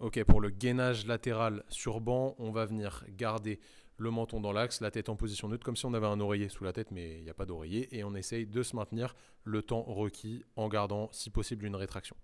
Ok, pour le gainage latéral sur banc, on va venir garder le menton dans l'axe, la tête en position neutre, comme si on avait un oreiller sous la tête, mais il n'y a pas d'oreiller. Et on essaye de se maintenir le temps requis en gardant, si possible, une rétraction.